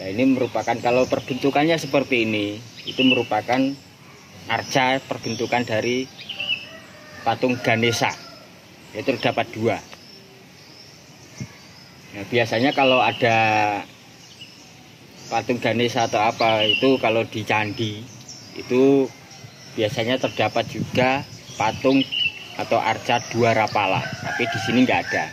Nah, ini merupakan, kalau perbentukannya seperti ini, itu merupakan arca perbentukan dari patung Ganesha. Itu terdapat dua. Nah, biasanya kalau ada patung Ganesha atau apa, itu kalau di candi, itu biasanya terdapat juga patung atau arca Dwarapala, tapi di sini nggak ada.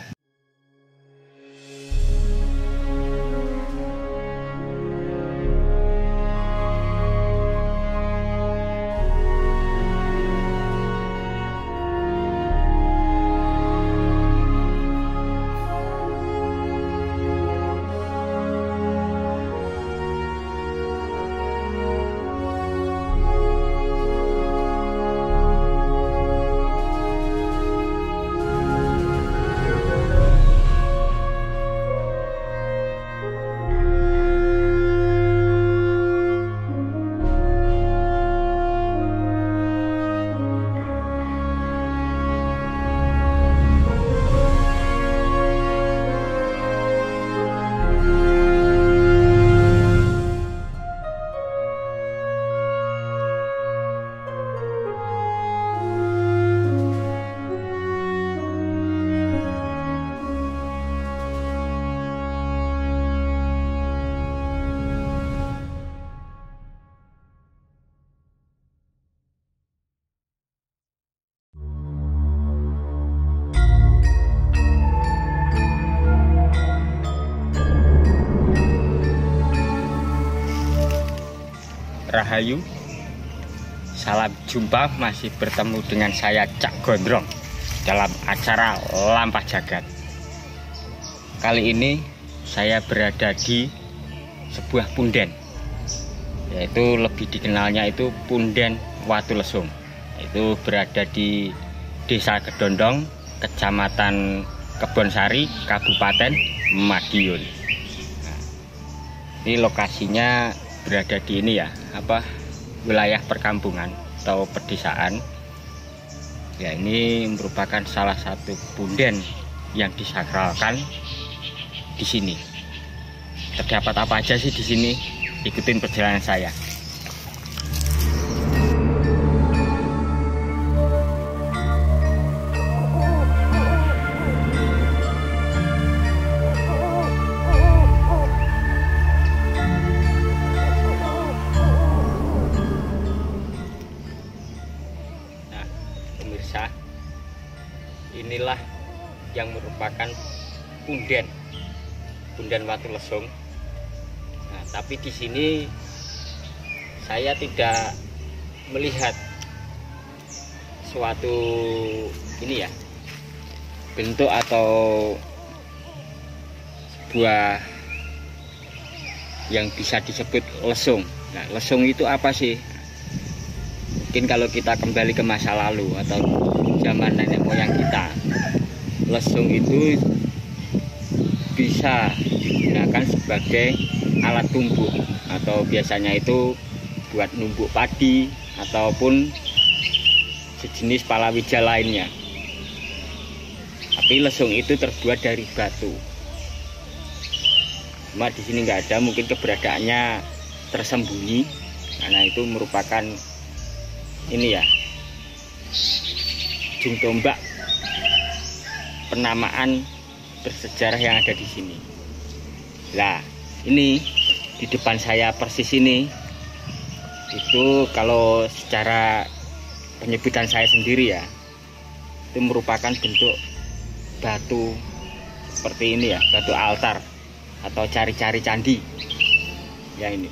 Rahayu, salam jumpa, masih bertemu dengan saya Cak Gondrong dalam acara Lampah Jagat. Kali ini saya berada di sebuah punden, yaitu lebih dikenalnya itu Punden Watu Lesung. Itu berada di Desa Kedondong, Kecamatan Kebonsari, Kabupaten Madiun. Nah, ini lokasinya berada di ini ya, wilayah perkampungan atau pedesaan. Ya, ini merupakan salah satu punden yang disakralkan di sini. Terdapat apa aja sih di sini? Ikutin perjalanan saya. Inilah yang merupakan Punden Watu Lesung. Nah, tapi di sini saya tidak melihat suatu ini ya, bentuk atau sebuah yang bisa disebut lesung. Nah, lesung itu apa sih? Mungkin kalau kita kembali ke masa lalu atau zaman nenek moyang kita, lesung itu bisa digunakan sebagai alat tumbuk, atau biasanya itu buat numbuk padi ataupun sejenis palawija lainnya. Tapi lesung itu terbuat dari batu. Cuma di sini nggak ada, mungkin keberadaannya tersembunyi karena itu merupakan ini ya, ujung tombak penamaan bersejarah yang ada di sini. Nah, ini di depan saya persis ini, itu kalau secara penyebutan saya sendiri ya, itu merupakan bentuk batu seperti ini ya, batu altar atau cari-cari candi yang ini.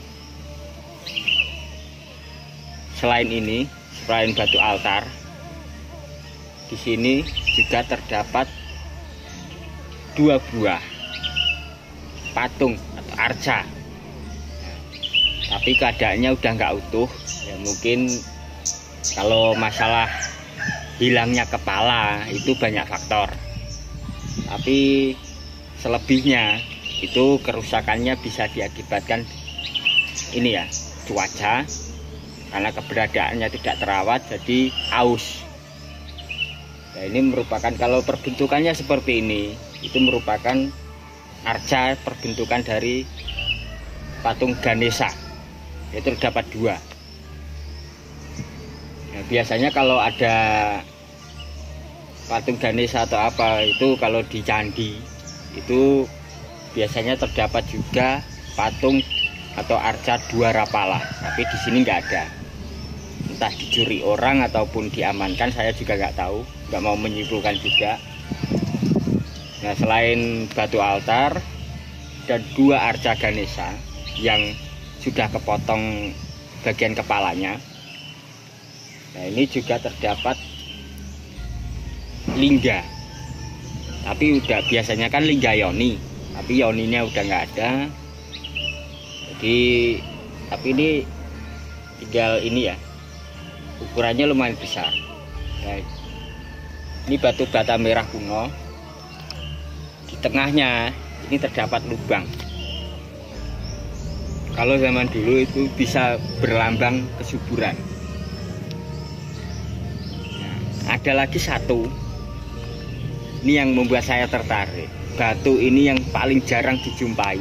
Selain batu altar, di sini juga terdapat dua buah patung atau arca. Tapi keadaannya udah nggak utuh. Ya, mungkin kalau masalah hilangnya kepala itu banyak faktor. Tapi selebihnya itu kerusakannya bisa diakibatkan ini ya, cuaca, karena keberadaannya tidak terawat jadi aus. Nah, ini merupakan, kalau perbentukannya seperti ini, itu merupakan arca perbentukan dari patung Ganesha, itu terdapat dua. Nah, biasanya kalau ada patung Ganesha atau apa itu kalau di candi itu biasanya terdapat juga patung atau arca Dwarapala, tapi di sini nggak ada. Entah dicuri orang ataupun diamankan, saya juga nggak tahu, nggak mau menyimpulkan juga. Nah, selain batu altar dan dua arca Ganesha yang sudah kepotong bagian kepalanya, nah ini juga terdapat lingga, tapi udah biasanya kan lingga yoni, tapi yoninya udah nggak ada. Jadi tapi ini tinggal ini ya, ukurannya lumayan besar. Nah, ini batu bata merah kuno, di tengahnya ini terdapat lubang. Kalau zaman dulu itu bisa berlambang kesuburan. Nah, ada lagi satu, ini yang membuat saya tertarik. Batu ini yang paling jarang dijumpai,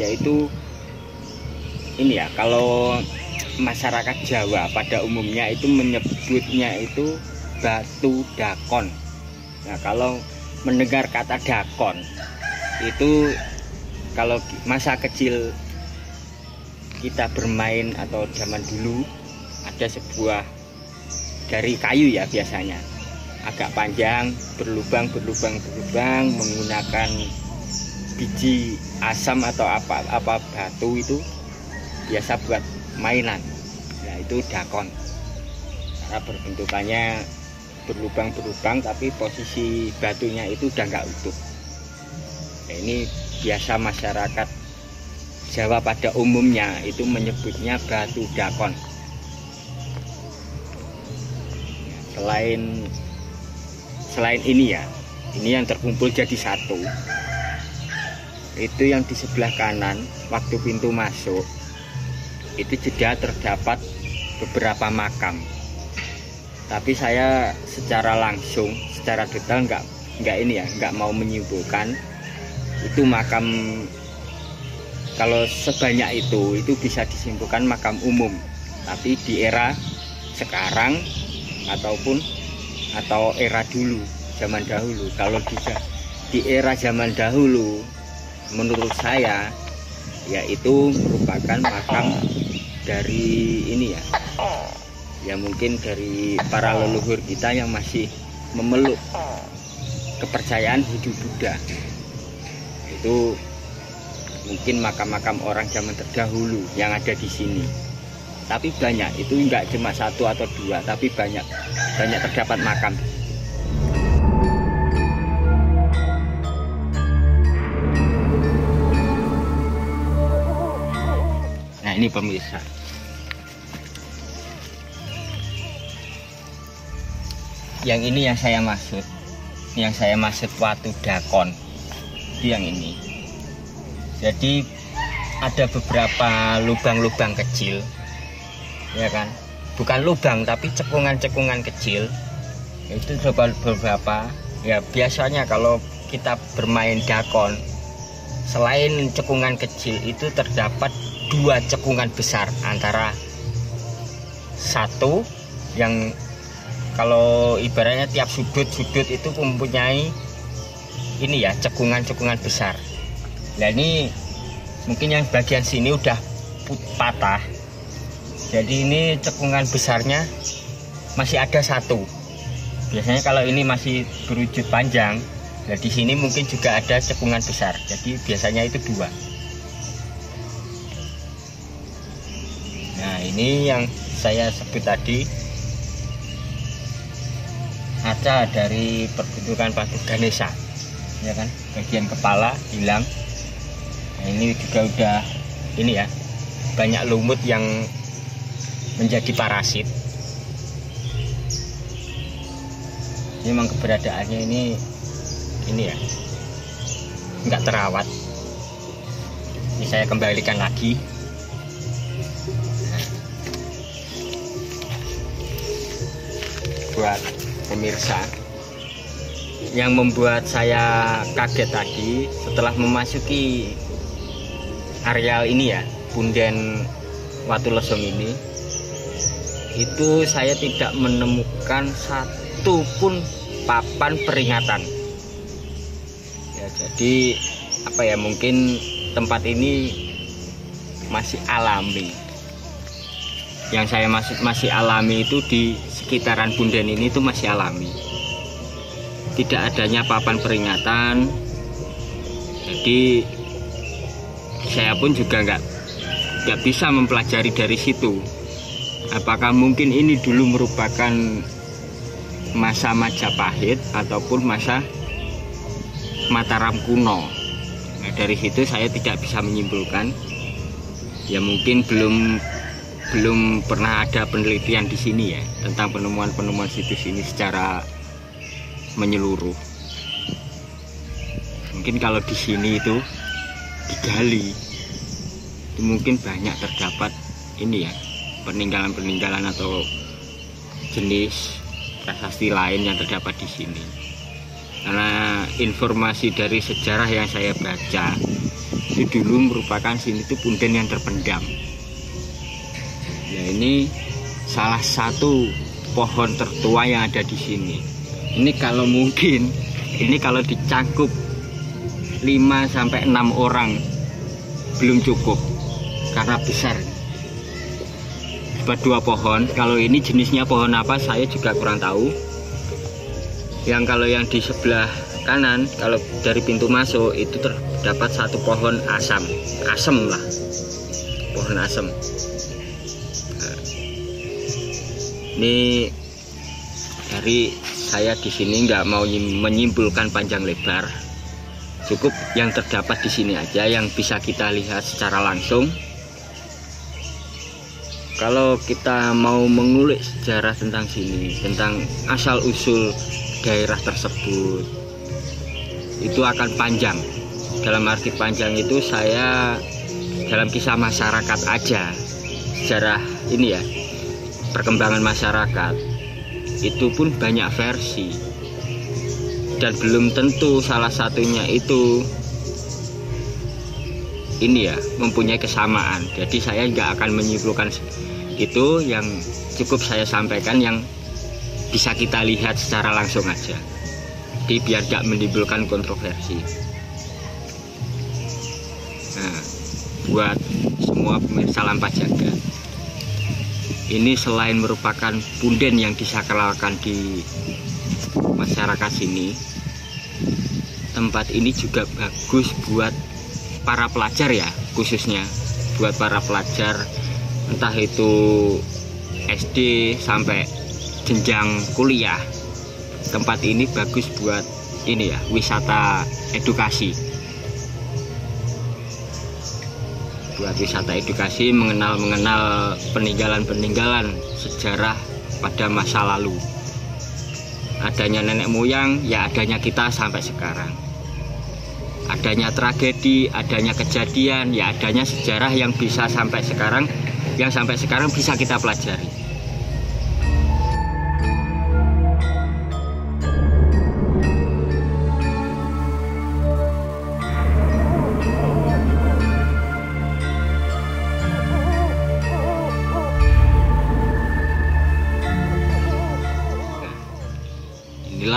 yaitu ini ya, kalau masyarakat Jawa pada umumnya itu menyebutnya itu batu dakon. Nah, kalau mendengar kata dakon itu, kalau masa kecil kita bermain atau zaman dulu ada sebuah dari kayu ya, biasanya agak panjang, berlubang menggunakan biji asam atau apa batu itu biasa buat mainan. Nah, itu dakon karena berbentukannya berlubang tapi posisi batunya itu udah nggak utuh. Nah, ini biasa masyarakat Jawa pada umumnya itu menyebutnya batu dakon. Selain ini ya, ini yang terkumpul jadi satu, itu yang di sebelah kanan waktu pintu masuk itu juga terdapat beberapa makam, tapi saya secara langsung, secara detail nggak mau menyimpulkan itu makam. Kalau sebanyak itu bisa disimpulkan makam umum, tapi di era sekarang atau era dulu, zaman dahulu. Kalau juga di era zaman dahulu, menurut saya yaitu merupakan makam dari ini ya, ya mungkin dari para leluhur kita yang masih memeluk kepercayaan Hindu Buddha. Itu mungkin makam-makam orang zaman terdahulu yang ada di sini, tapi banyak, itu enggak cuma satu atau dua, tapi banyak terdapat makam. Nah, ini pemirsa, yang ini yang saya maksud watu dakon, yang ini. Jadi ada beberapa lubang-lubang kecil, ya kan? Bukan lubang tapi cekungan-cekungan kecil. Itu beberapa. Ya biasanya kalau kita bermain dakon, selain cekungan kecil itu terdapat dua cekungan besar antara satu yang kalau ibaratnya tiap sudut itu mempunyai ini ya, cekungan-cekungan besar. Nah, ini mungkin yang bagian sini udah patah, jadi ini cekungan besarnya masih ada satu. Biasanya kalau ini masih berwujud panjang, nah di sini mungkin juga ada cekungan besar, jadi biasanya itu dua. Nah, ini yang saya sebut tadi, arca dari perbentukan patung Ganesha, ya kan, bagian kepala hilang. Nah, ini juga udah ini ya, banyak lumut yang menjadi parasit. Memang keberadaannya ini ya, nggak terawat. Ini saya kembalikan lagi. Nah, buat pemirsa, yang membuat saya kaget tadi setelah memasuki areal ini ya, Punden Watu Lesung ini, itu saya tidak menemukan satupun papan peringatan. Ya, jadi apa ya, mungkin tempat ini masih alami. Yang saya maksud masih alami itu di sekitaran Punden ini itu masih alami. Tidak adanya papan peringatan. Jadi saya pun juga nggak bisa mempelajari dari situ. Apakah mungkin ini dulu merupakan masa Majapahit ataupun masa Mataram kuno? Nah, dari situ saya tidak bisa menyimpulkan. Ya mungkin belum pernah ada penelitian di sini ya tentang penemuan-penemuan situs ini secara menyeluruh. Mungkin kalau di sini itu digali, itu mungkin banyak terdapat ini ya, peninggalan-peninggalan atau jenis prasasti lain yang terdapat di sini. Karena informasi dari sejarah yang saya baca, itu dulu merupakan sini itu punden yang terpendam. Ya ini salah satu pohon tertua yang ada di sini. Ini kalau mungkin, ini kalau dicangkup 5 sampai 6 orang belum cukup karena besar. Dua pohon, kalau ini jenisnya pohon apa saya juga kurang tahu. Yang kalau yang di sebelah kanan, kalau dari pintu masuk itu terdapat satu pohon asem lah, pohon asem. Nah, ini dari saya di sini nggak mau menyimpulkan panjang lebar, cukup yang terdapat di sini aja yang bisa kita lihat secara langsung. Kalau kita mau mengulik sejarah tentang sini, tentang asal-usul daerah tersebut, itu akan panjang. Dalam arti panjang itu saya dalam kisah masyarakat aja, sejarah ini ya, perkembangan masyarakat, itu pun banyak versi. Dan belum tentu salah satunya itu ini ya mempunyai kesamaan. Jadi saya nggak akan menyimpulkan itu, yang cukup saya sampaikan yang bisa kita lihat secara langsung aja. Jadi biar nggak menimbulkan kontroversi. Nah, buat semua pemirsa Lampah Jagat, ini selain merupakan punden yang disakralkan di masyarakat sini, tempat ini juga bagus buat para pelajar ya, khususnya buat para pelajar entah itu SD sampai jenjang kuliah. Tempat ini bagus buat ini ya, wisata edukasi, buat wisata edukasi, mengenal peninggalan-peninggalan sejarah pada masa lalu, adanya nenek moyang ya, adanya kita sampai sekarang, adanya tragedi, adanya kejadian, ya adanya sejarah yang bisa sampai sekarang, yang sampai sekarang bisa kita pelajari. Nah,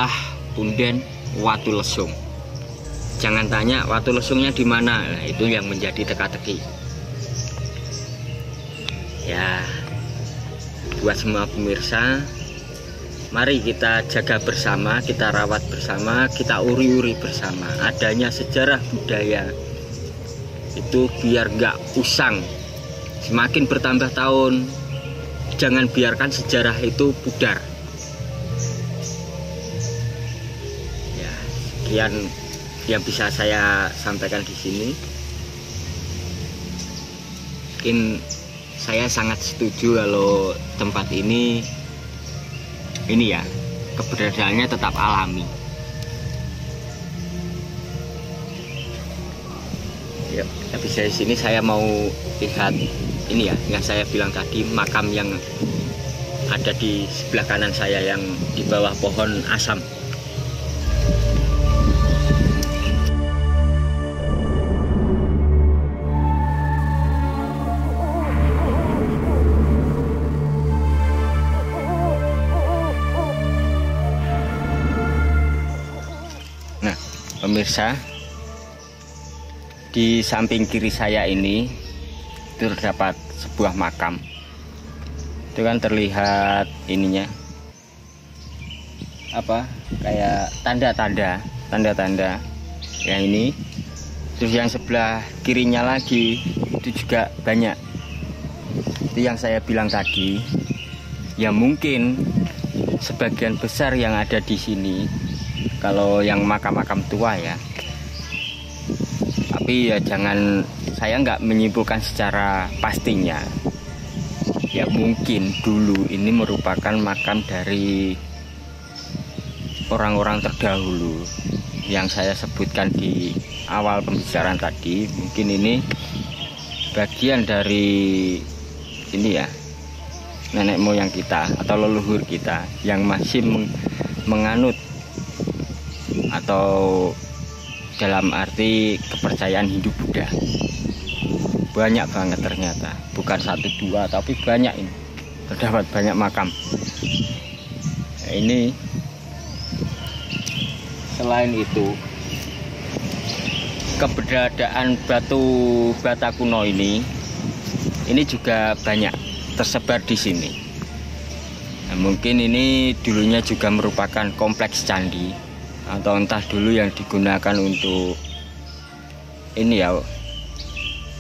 inilah Punden Watu Lesung. Jangan tanya Watu Lesungnya di mana, nah, itu yang menjadi teka-teki. Ya, buat semua pemirsa, mari kita jaga bersama, kita rawat bersama, kita uri-uri bersama. Adanya sejarah budaya itu biar nggak usang. Semakin bertambah tahun, jangan biarkan sejarah itu pudar. Ya, sekian yang bisa saya sampaikan di sini. Mungkin saya sangat setuju kalau tempat ini ya keberadaannya tetap alami. Ya, habis dari sini saya mau lihat ini ya yang saya bilang tadi, makam yang ada di sebelah kanan saya yang di bawah pohon asam. pemirsa, di samping kiri saya ini itu terdapat sebuah makam. Itu kan terlihat ininya apa kayak tanda-tanda yang ini. Terus yang sebelah kirinya lagi itu juga banyak. Itu yang saya bilang tadi, ya mungkin sebagian besar yang ada di sini, kalau yang makam-makam tua ya. Tapi ya jangan, saya nggak menyimpulkan secara pastinya. Ya mungkin dulu ini merupakan makam dari orang-orang terdahulu yang saya sebutkan di awal pembicaraan tadi. Mungkin ini bagian dari ini ya, nenek moyang kita atau leluhur kita yang masih menganut atau dalam arti kepercayaan Hindu Buddha. Banyak banget ternyata, bukan satu dua tapi banyak ini, terdapat banyak makam. Nah, ini selain itu, keberadaan batu bata kuno ini juga banyak tersebar di sini. Nah, mungkin ini dulunya juga merupakan kompleks candi, atau entah dulu yang digunakan untuk ini ya,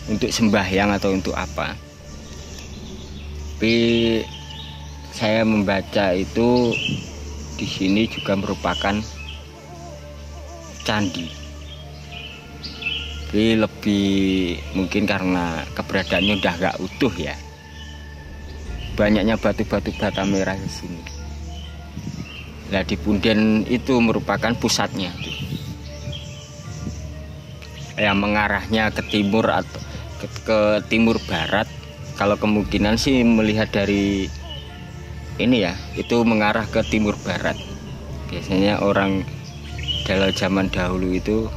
untuk sembahyang atau untuk apa. Tapi saya membaca itu di sini juga merupakan candi, tapi lebih mungkin karena keberadaannya udah gak utuh ya, banyaknya batu-batu bata merah di sini. Nah, di Punden itu merupakan pusatnya, yang mengarahnya ke timur atau ke timur barat. Kalau kemungkinan sih melihat dari ini ya, itu mengarah ke timur barat. Biasanya orang dalam zaman dahulu itu,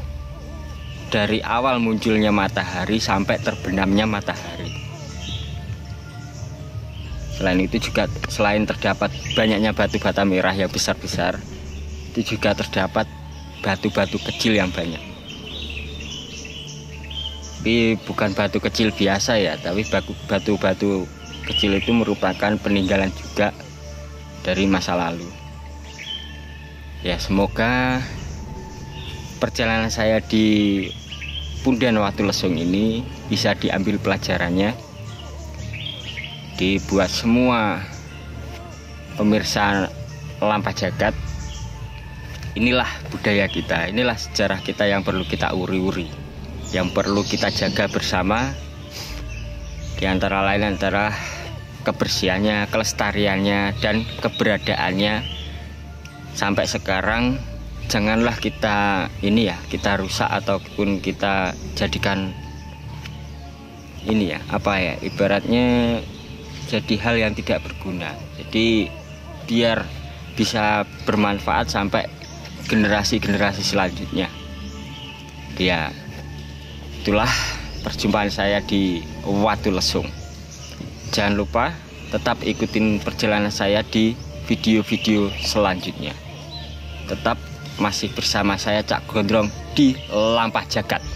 dari awal munculnya matahari sampai terbenamnya matahari. Selain itu juga, selain terdapat banyaknya batu bata merah yang besar-besar, itu juga terdapat batu-batu kecil yang banyak. Tapi bukan batu kecil biasa ya, tapi batu-batu kecil itu merupakan peninggalan juga dari masa lalu. Ya semoga perjalanan saya di Punden Watu Lesung ini bisa diambil pelajarannya, dibuat semua pemirsa Lampah Jagat. Inilah budaya kita, inilah sejarah kita yang perlu kita uri-uri, yang perlu kita jaga bersama. Di antara lain antara kebersihannya, kelestariannya, dan keberadaannya sampai sekarang. Janganlah kita ini ya, kita rusak ataupun kita jadikan ini ya, apa ya, ibaratnya jadi hal yang tidak berguna. Jadi biar bisa bermanfaat sampai generasi-generasi selanjutnya. Ya itulah perjumpaan saya di Watu Lesung. Jangan lupa tetap ikutin perjalanan saya di video-video selanjutnya. Tetap masih bersama saya Cak Gondrong di Lampah Jagat.